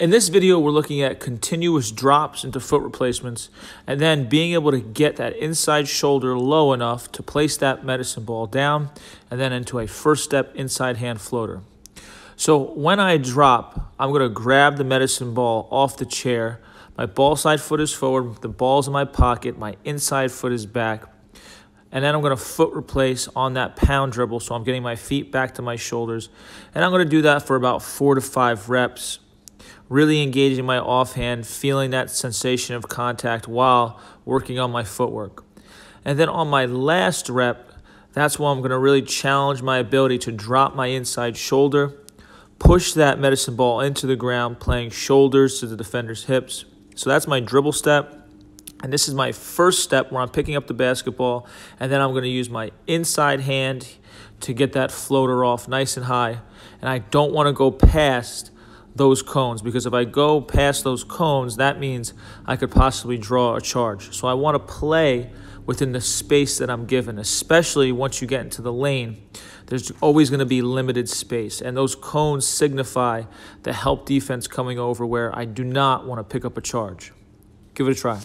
In this video, we're looking at continuous drops into foot replacements and then being able to get that inside shoulder low enough to place that medicine ball down and then into a first step inside hand floater. So when I drop, I'm going to grab the medicine ball off the chair. My ball side foot is forward, the ball's in my pocket, my inside foot is back. And then I'm going to foot replace on that pound dribble, so I'm getting my feet back to my shoulders. And I'm going to do that for about 4 to 5 reps. Really engaging my offhand, feeling that sensation of contact while working on my footwork. And then on my last rep, that's when I'm going to really challenge my ability to drop my inside shoulder, push that medicine ball into the ground, playing shoulders to the defender's hips. So that's my dribble step. And this is my first step where I'm picking up the basketball, and then I'm going to use my inside hand to get that floater off nice and high. And I don't want to go past those cones, because if I go past those cones, that means I could possibly draw a charge. So I want to play within the space that I'm given, especially once you get into the lane. There's always going to be limited space, and those cones signify the help defense coming over where I do not want to pick up a charge. Give it a try.